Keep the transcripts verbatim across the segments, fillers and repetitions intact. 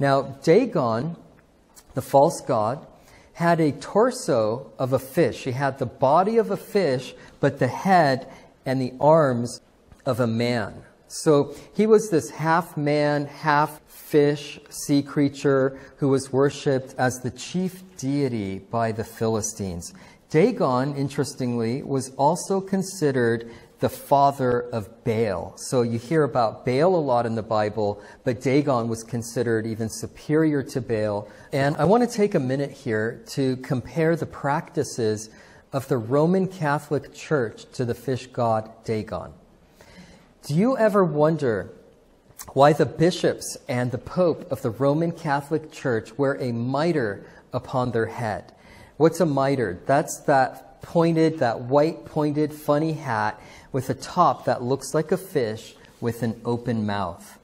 Now, Dagon, the false god, had a torso of a fish. He had the body of a fish, but the head and the arms of a man. So he was this half man, half fish, sea creature who was worshipped as the chief deity by the Philistines. Dagon, interestingly, was also considered the father of Baal. So you hear about Baal a lot in the Bible, but Dagon was considered even superior to Baal. And I want to take a minute here to compare the practices of the Roman Catholic Church to the fish god Dagon. Do you ever wonder why the bishops and the Pope of the Roman Catholic Church wear a mitre upon their head? What's a mitre? That's that pointed, that white pointed funny hat with a top that looks like a fish with an open mouth.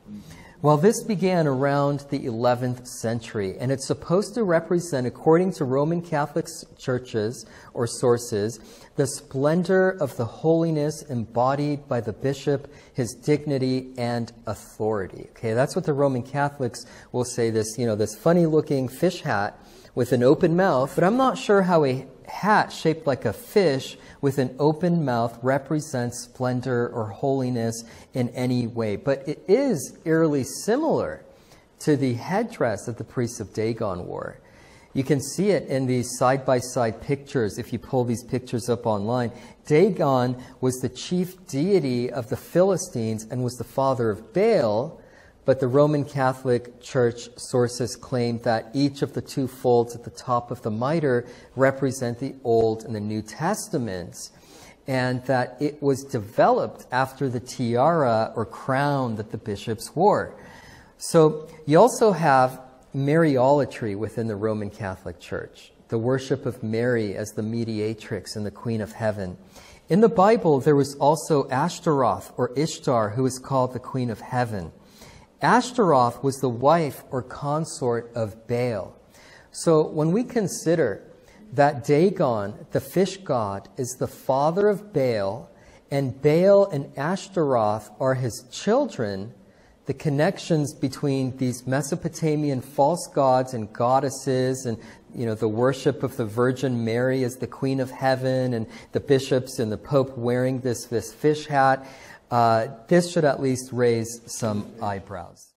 Well, this began around the eleventh century, and it's supposed to represent, according to Roman Catholic churches or sources, the splendor of the holiness embodied by the bishop, his dignity and authority. Okay, that's what the Roman Catholics will say, this, you know, this funny looking fish hat with an open mouth, but I'm not sure how a hat shaped like a fish with an open mouth represents splendor or holiness in any way. But it is eerily similar to the headdress that the priests of Dagon wore. You can see it in these side-by-side pictures if you pull these pictures up online. Dagon was the chief deity of the Philistines and was the father of Baal, but the Roman Catholic Church sources claim that each of the two folds at the top of the mitre represent the Old and the New Testaments, and that it was developed after the tiara or crown that the bishops wore. So you also have Mariolatry within the Roman Catholic Church, the worship of Mary as the Mediatrix and the Queen of Heaven. In the Bible, there was also Ashtaroth or Ishtar, who is called the Queen of Heaven. Ashtaroth was the wife or consort of Baal. So when we consider that Dagon, the fish god, is the father of Baal, and Baal and Ashtaroth are his children, the connections between these Mesopotamian false gods and goddesses and, you know, the worship of the Virgin Mary as the Queen of Heaven and the bishops and the Pope wearing this, this fish hat, Uh, this should at least raise some eyebrows.